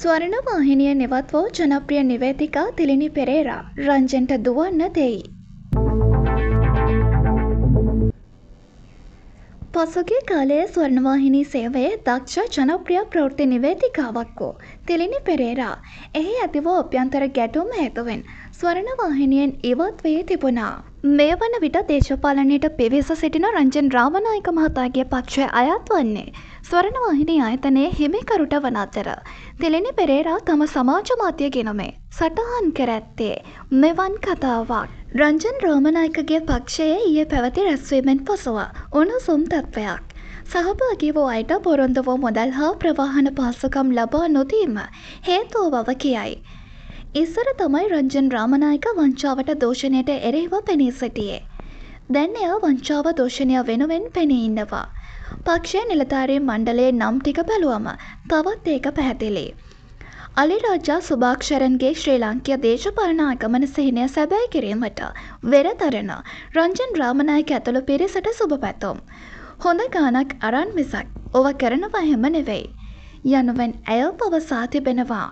ಸ್ವರ್ಣವಾಹಿನಿಯ ನೆವತ್ವ ಜನಪ್ರಿಯ ನಿವೇದಿಕ ಥಿಲಿನಿ ಪೆರೇರಾ ರಂಜನ್ ದುವನ್ನ ದೇಯಿ පසුගිය කාලයේ ස්වර්ණවාහිනී සේවයේ දක්ෂ ජනප්‍රිය ප්‍රවෘත්ති නිවේදිකාවක් වූ තිලිනි පෙරේරා එහි ඇති වූ අභ්‍යන්තර ගැටුම් හේතුවෙන් ස්වර්ණවාහිනියෙන් ඉවත් වී තිබුණා. මේ වන විට දේශපාලනයට පිවිස සිටින රංජන් රාමනායක මහතාගේ පක්ෂය අයත් වන්නේ ස්වර්ණවාහිනී ආයතනයේ හිමිකරුට වන අතර තිලිනි පෙරේරා තම සමාජ මාධ්‍ය ගිණුමේ සටහන් කර ඇත්තේ මෙවන් කතාවක්. රංජන් රාමනායකගේ පක්ෂයේ ඊයේ පැවති රැස්වීමෙන් පසුව උණුසුම් තත්ත්වයක් සහභාගී වූ අයට පොරොන්දු වූ මුදල් හා ප්‍රවාහන පහසුකම් ලබා නොදීම හේතුව බව කියයි. ඉස්සර තමයි රංජන් රාමනායක වංචාවට දෝෂණයට එරෙහිව පෙනී සිටියේ. දැන් එයා වංචාව දෝෂණය වෙනුවෙන් පෙනී ඉන්නවා. පක්ෂයේ නිලධාරී මණ්ඩලයේ නම් ටික බැලුවම තවත් ඒක පැහැදිලි. අලි රාජා සුභාක්ෂරන්ගේ ශ්‍රී ලාංකීය දේශපාලන ආගමන සිහිනය සැබෑ කිරීමට වෙරතරන රංජන් රාමනායක ඇතුළු පිරිසට සුබපැතුම්. හොඳ ගානක් අරන් මිසක් ඔව කරනවා එහෙම නෙවෙයි යනුවෙන් ඇය පවසා තිබෙනවා.